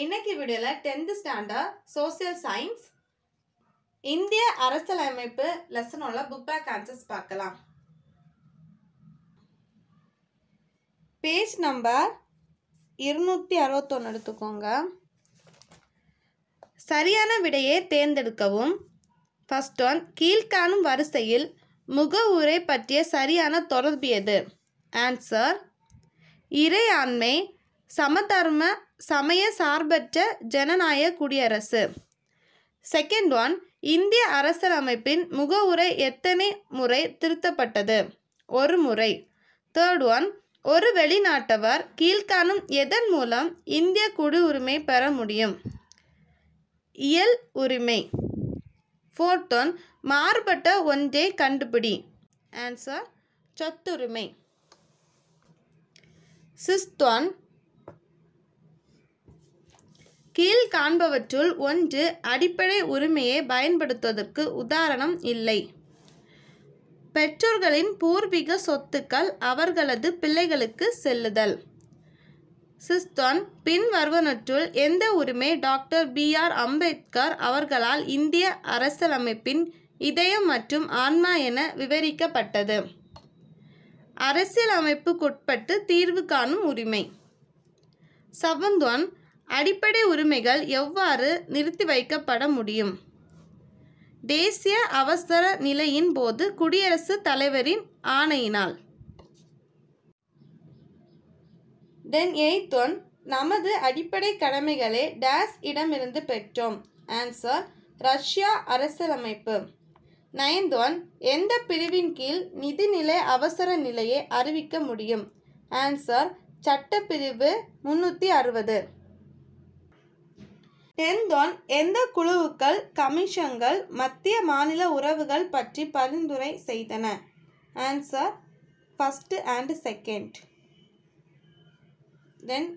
இன்னைக்கு வீடியோல 10th standard social science இந்திய அரசியலமைப்பு லெசனோட புக் பேக் ஆன்சர்ஸ் பார்க்கலாம். பேஜ் நம்பர் 261 எடுத்துக்கோங்க. சரியான விடையை தேர்ந்தெடுக்கவும். ஃபர்ஸ்ட் ஒன், கீழ்காணும் வரிசையில் முகவுரை பற்றிய சரியான தொடர்பு எது? ஆன்சர், இறையாண்மை, சமதர்ம, சமய சார்பற்ற ஜனநாயக குடியரசு. செகண்ட் ஒன், இந்திய அரசியலமைப்பின் முகவுரை எத்தனை முறை திருத்தப்பட்டது? ஒரு முறை. தேர்ட் ஒன், ஒரு வெளிநாட்டவர் கீழ்காணும் எதன் மூலம் இந்திய குடியுரிமை பெற முடியும்? இயல் உரிமை. ஃபோர்த் ஒன், மாறுபட்ட ஒன்றை கண்டுபிடி. ஆன்சர், சொத்துரிமை. சிக்ஸ்த் ஒன், கீழ் காண்பவற்றுள் ஒன்று அடிப்படை உரிமையை பயன்படுத்துவதற்கு உதாரணம் இல்லை. பெற்றோர்களின் பூர்வீக சொத்துக்கள் அவர்களது பிள்ளைகளுக்கு செல்லுதல். சிக்ஸ்த் ஒன், பின்வருவனற்றுள் எந்த உரிமை டாக்டர் B.R. அம்பேத்கர் அவர்களால் இந்திய அரசியலமைப்பின் இதயம் மற்றும் ஆன்மா என விவரிக்கப்பட்டது? அரசியலமைப்புக்குட்பட்டு தீர்வு காணும் உரிமை. செவன்த் ஒன், அடிப்படை உரிமைகள் எவ்வாறு நிறுத்தி வைக்கப்பட முடியும்? தேசிய அவசர நிலையின் போது குடியரசுத் தலைவரின் ஆணையினால். தென் எய்த் ஒன், நமது அடிப்படை கடமைகளை டேஸ் இடமிருந்து பெற்றோம். ஆன்சர், ரஷ்யா அரசியலமைப்பு. நைன்த் ஒன், எந்த பிரிவின் கீழ் நிதிநிலை அவசர நிலையை அறிவிக்க முடியும்? ஆன்சர், சட்டப்பிரிவு 360. டென்த் ஒன், எந்த குழுவுக்கள் கமிஷன்கள் மத்திய மாநில உறவுகள் பற்றி பரிந்துரை செய்தன? Answer, first and second. Then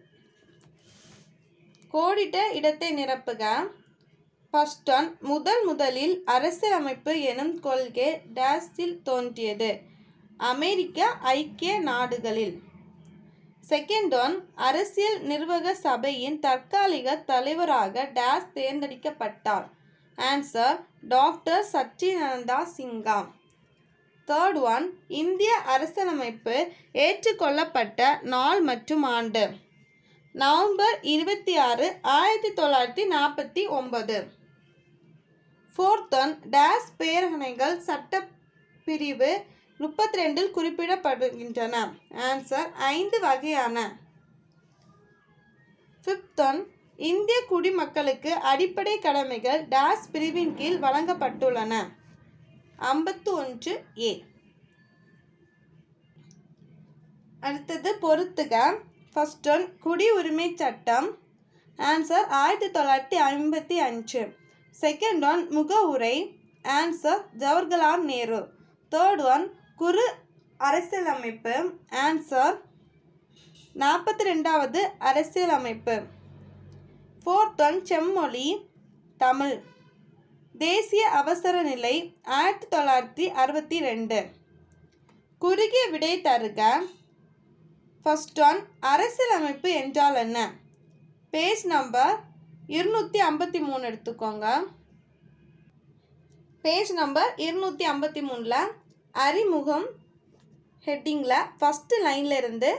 கோடிட்ட இடத்தை நிரப்புக. ஃபர்ஸ்ட் ஒன், முதலில் அரசியலமைப்பு எனும் கொள்கை டேஸில் தோன்றியது? அமெரிக்க ஐக்கிய நாடுகளில். செகண்ட் ஒன், அரசியல் நிர்வாக சபையின் தற்காலிக தலைவராக டேஸ் தேர்ந்தெடுக்கப்பட்டார்? ஆன்சர், டாக்டர் சச்சினந்தா சிங்கம். தேர்ட் ஒன், இந்திய அரசியலமைப்பு ஏற்றுக்கொள்ளப்பட்ட நாள் மற்றும் ஆண்டு? நவம்பர் 26, 1949. ஃபோர்த் ஒன், டேஸ் பேரணைகள் சட்டப்பிரிவு 32 குறிப்பிடப்படுகின்றன? ஆன்சர், 5 வகையான. ஃபிஃப்த் ஒன், இந்திய குடிமக்களுக்கு அடிப்படை கடமைகள் டேஸ் பிரிவின் கீழ் வழங்கப்பட்டுள்ளன? 51A. அடுத்தது பொறுத்துக. ஃபர்ஸ்ட் ஒன், குடியுரிமை சட்டம். ஆன்சர், 1955. செகண்ட் ஒன், முகவுரை. Answer, Jawaharlal Nehru. Third one, குறு அரசியலமைப்பு. ஆன்சர், 42வது அரசியலமைப்பு. ஃபோர்த் ஒன், செம்மொழி தமிழ். தேசிய அவசர நிலை 1962. குறுகிய விடை தருக. ஃபர்ஸ்ட் ஒன், அரசியலமைப்பு என்றால் என்ன? பேஜ் நம்பர் 253 எடுத்துக்கோங்க. பேஜ் நம்பர் 253ல் அறிமுகம் ஹெட்டிங்கில் ஃபஸ்ட்டு லைன்லேருந்து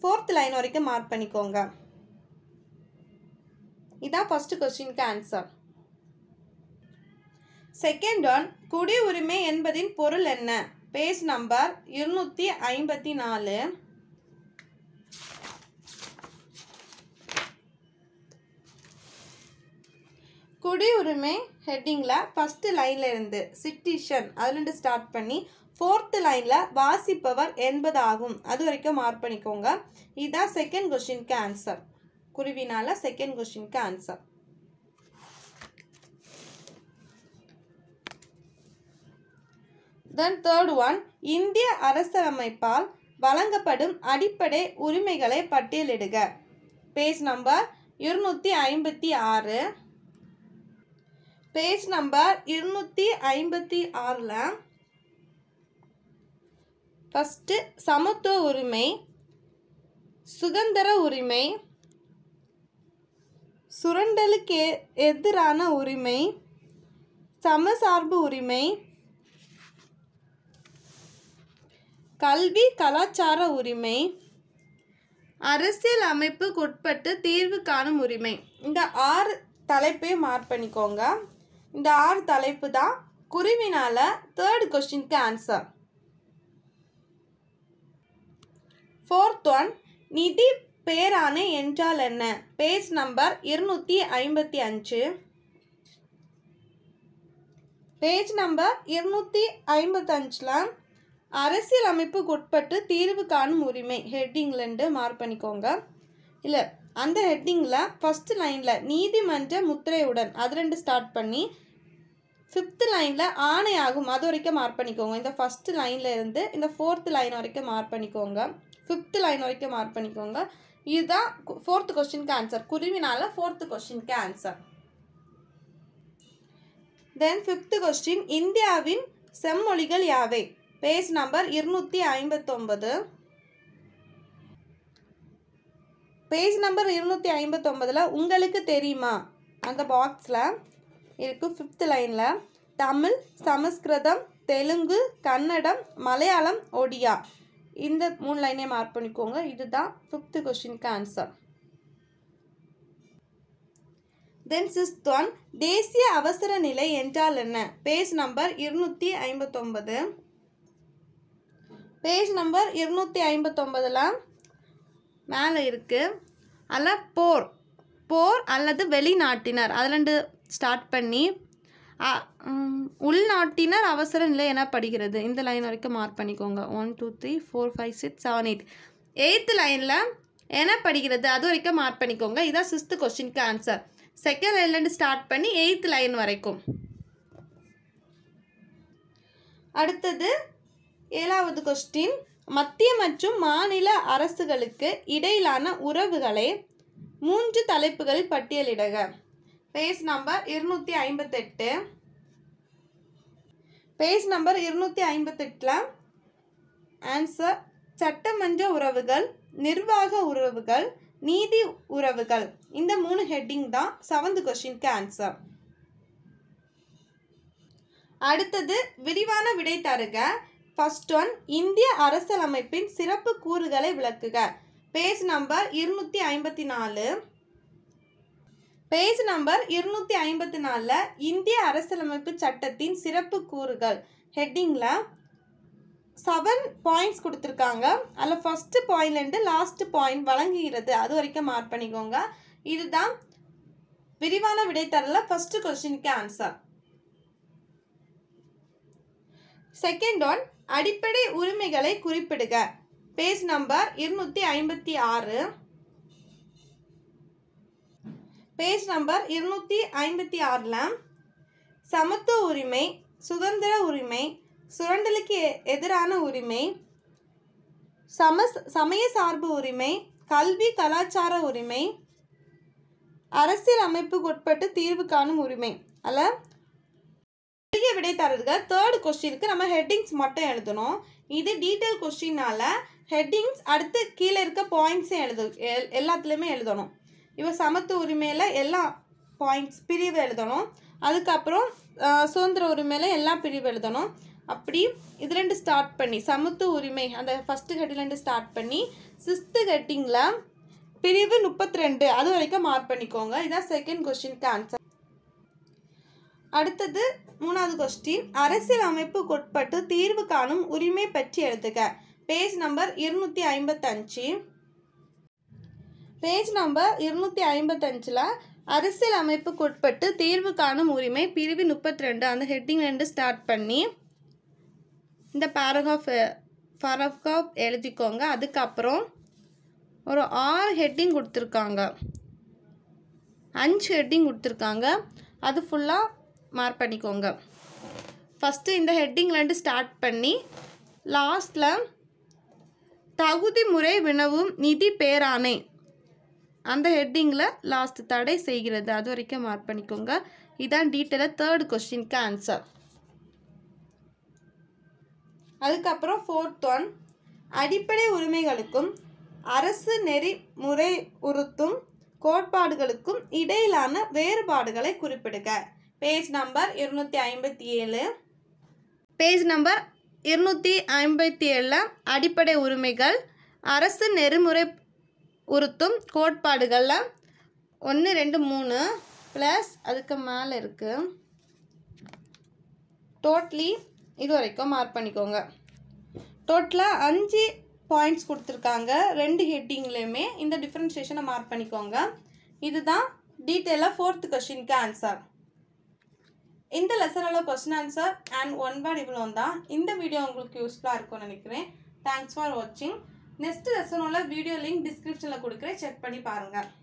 ஃபோர்த் லைன் வரைக்கும் மார்க் பண்ணிக்கோங்க. இதான் ஃபஸ்ட்டு கொஸ்டினுக்கு ஆன்சர். செகண்ட் ஒன், குடியுரிமை என்பதின் பொருள் என்ன? Page number 254. குடியுரிமை ஹெட்டிங்கில் ஃபஸ்ட்டு லைனில் இருந்து சிட்டிஷன் அதுலேருந்து ஸ்டார்ட் பண்ணி ஃபோர்த்து லைனில் வாசிப்பவர் 80 ஆகும். அது வரைக்கும் மார்க் பண்ணிக்கோங்க. இதுதான் செகண்ட் கொஸ்டினுக்கு ஆன்சர். குருவினால செகண்ட் கொஸ்டினுக்கு ஆன்சர். தென் தேர்ட் ஒன், இந்திய அரசியலமைப்பால் வழங்கப்படும் அடிப்படை உரிமைகளை பட்டியலிடுக. Page number 256. பேஜ் நம்பர் 256ல் ஃபஸ்ட்டு சமத்துவ உரிமை, சுதந்திர உரிமை, சுரண்டலுக்கு எதிரான உரிமை, சமசார்பு உரிமை, கல்வி கலாச்சார உரிமை, அரசியல் அமைப்புக்குட்பட்டு தீர்வு காணும் உரிமை. இந்த 6 தலைப்பை மார்க் பண்ணிக்கோங்க. இந்த 6 தலைப்பு தான் குருவினால தேர்ட் கொஸ்டினுக்கு ஆன்சர். ஃபோர்த் ஒன், நிதி பேராணை என்றால் என்ன? Page number 255. பேஜ் நம்பர் 255ல அரசியல் அமைப்புக்கு உட்பட்டு தீர்வு காணும் உரிமை ஹெட்டிங்லேருந்து மார்க் பண்ணிக்கோங்க. இல்லை, அந்த ஹெட்டிங்கில் ஃபஸ்ட்டு லைனில் நீதிமன்ற முத்திரையுடன் அது 2 ஸ்டார்ட் பண்ணி ஃபிஃப்த்து லைனில் ஆணை ஆகும் அது வரைக்கும் மார்க் பண்ணிக்கோங்க. இந்த ஃபஸ்ட்டு லைனில் இருந்து இந்த ஃபோர்த்து லைன் வரைக்கும் மார்க் பண்ணிக்கோங்க, ஃபிஃப்த்து லைன் வரைக்கும் மார்க் பண்ணிக்கோங்க. இதுதான் ஃபோர்த்து கொஸ்டினுக்கு ஆன்சர். குருவினால் ஃபோர்த்து கொஸ்டினுக்கு ஆன்சர். தென் ஃபிஃப்த்து கொஸ்டின், இந்தியாவின் செம்மொழிகள் யாவை? Page number 259. பேஜ் நம்பர் 259ல் உங்களுக்கு தெரியுமா அந்த பாக்ஸில் இருக்குது. ஃபிஃப்த் லைனில் தமிழ், சமஸ்கிருதம், தெலுங்கு, கன்னடம், மலையாளம், ஒடியா இந்த 3 லைனே மார்க் பண்ணிக்கோங்க. இதுதான் ஃபிஃப்த்து கொஸ்டினுக்கு ஆன்சர். தென் சிக்ஸ்த் ஒன், தேசிய அவசர நிலை என்றால் என்ன? Page number 259. பேஜ் நம்பர் 259ல் மேலே இருக்குது. அதில் போர் அல்லது வெளிநாட்டினர் அதில் 2 ஸ்டார்ட் பண்ணி உள்நாட்டினர் அவசர நிலை எனப்படுகிறது. இந்த லைன் வரைக்கும் மார்க் பண்ணிக்கோங்க. 1 2 3 4 5 6 7 8 எயித்து லைனில் எனப்படுகிறது அது வரைக்கும் மார்க் பண்ணிக்கோங்க. இதான் சிக்ஸ்த்து கொஸ்டினுக்கு ஆன்சர். செகண்ட் லைன்லேருந்து ஸ்டார்ட் பண்ணி எயித்து லைன் வரைக்கும். அடுத்தது 7வது கொஸ்டின், மத்திய மற்றும் மாநில அரசுகளுக்கு இடையிலான உறவுகளை 3 தலைப்புகளில் பட்டியலிடுக. Page number 258. பேஜ் நம்பர் 258ல் ஆன்சர் சட்டமன்ற உறவுகள், நிர்வாக உறவுகள், நீதி உறவுகள் இந்த 3 ஹெட்டிங் தான் 7th கொஸ்டினுக்கு ஆன்சர். அடுத்தது விரிவான விடை தருக. ஃபர்ஸ்ட் ஒன், இந்திய அரசியலமைப்பின் சிறப்பு கூறுகளை விளக்குக. Page number 254. பேஜ் நம்பர் 254ல் இந்திய அரசியலமைப்பு சட்டத்தின் சிறப்பு கூறுகள் ஹெட்டிங்கில் 7 பாயிண்ட்ஸ் கொடுத்துருக்காங்க. அதில் ஃபஸ்ட்டு பாயிண்ட்லேருந்து லாஸ்ட் பாயிண்ட் வழங்குகிறது அது வரைக்கும் மார்க் பண்ணிக்கோங்க. இதுதான் விரிவான விடைத்தரல ஃபஸ்ட்டு கொஸ்டினுக்கு ஆன்சர். செகண்ட் ஒன், அடிப்படை உரிமைகளை குறிப்பிடுக. Page number 256. பேஜ் நம்பர் 256ல் சமத்துவ உரிமை, சுதந்திர உரிமை, சுரண்டலுக்கு எதிரான உரிமை, சமய சார்பு உரிமை, கல்வி கலாச்சார உரிமை, அரசியல் அமைப்புக்கு உட்பட்டு தீர்வு காணும் உரிமை அல்ல விடை தரதுக்கு தேர்ட் கொஸ்டினுக்கு நம்ம ஹெட்டிங்ஸ் மட்டும் எழுதணும். இது டீட்டெயில் கொஸ்டினால ஹெட்டிங்ஸ் அடுத்து கீழே இருக்க பாயிண்ட்ஸே எல்லாத்துலேயுமே எழுதணும். இப்போ சமத்துவ உரிமையில் எல்லா பாயிண்ட்ஸ் பிரிவு எழுதணும். அதுக்கப்புறம் சுதந்திர உரிமையில் எல்லா பிரிவு எழுதணும். அப்படி இதுலேருந்து ஸ்டார்ட் பண்ணி சமத்துவ உரிமை அந்த ஃபஸ்ட்டு ஹெட்டிலேருந்து ஸ்டார்ட் பண்ணி சிக்ஸ்த்து ஹெட்டிங்கில் பிரிவு 32 அது வரைக்கும் மார்க் பண்ணிக்கோங்க. இதான் செகண்ட் கொஸ்டினுக்கு ஆன்சர். அடுத்தது 3வது கொஸ்டின், அரசியல் அமைப்புக்கு உட்பட்டு தீர்வு காணும் உரிமை பற்றி எழுதுக. Page number 255. பேஜ் நம்பர் 255ல் அரசியல் அமைப்புக்கு உட்பட்டு தீர்வு காணும் உரிமை பிரிவு 32 அந்த ஹெட்டிங்லேருந்து ஸ்டார்ட் பண்ணி இந்த பேராகிராஃப் எழுதிக்கோங்க. அதுக்கப்புறம் ஒரு 6 ஹெட்டிங் கொடுத்துருக்காங்க, 5 ஹெட்டிங் கொடுத்துருக்காங்க. அது ஃபுல்லாக மார்க் பண்ணிக்கோங்க. ஃபஸ்ட்டு இந்த ஹெட்டிங்லேருந்து ஸ்டார்ட் பண்ணி லாஸ்டில் தகுதி முறை வினவும் நிதி பேராணை அந்த ஹெட்டிங்கில் லாஸ்ட் தடை செய்கிறது அது வரைக்கும் மார்க் பண்ணிக்கோங்க. இதான் டீட்டெயிலாக தேர்ட் கொஸ்டினுக்கு ஆன்சர். அதுக்கப்புறம் ஃபோர்த் ஒன், அடிப்படை உரிமைகளுக்கும் அரசு நெறிமுறை உறுத்தும் கோட்பாடுகளுக்கும் இடையிலான வேறுபாடுகளை குறிப்பிடுக. Page number 257. பேஜ் நம்பர் 257 அடிப்படை உரிமைகள் அரசு நெறிமுறை உறுத்தும் கோட்பாடுகளில் 1, 2, 3 ப்ளஸ் அதுக்கு மேலே இருக்குது. டோட்டலி இது வரைக்கும் மார்க் பண்ணிக்கோங்க. டோட்டலாக 5 பாயிண்ட்ஸ் கொடுத்துருக்காங்க. 2 ஹெட்டிங்லேயுமே இந்த டிஃப்ரென்ஷியேஷனை மார்க் பண்ணிக்கோங்க. இதுதான் டீட்டெயிலாக 4th கொஸ்டினுக்கு ஆன்சர். இந்த லெசனோட கொஸ்டின் ஆன்சர் அண்ட் 1 word இவ்வளோ தான். இந்த வீடியோ உங்களுக்கு யூஸ்ஃபுல்லாக இருக்கும்னு நினைக்கிறேன். தேங்க்ஸ் ஃபார் வாட்சிங். நெக்ஸ்ட் லெசனோட வீடியோ லிங்க் டிஸ்கிரிப்ஷனில் கொடுக்குறேன், செக் பண்ணி பாருங்கள்.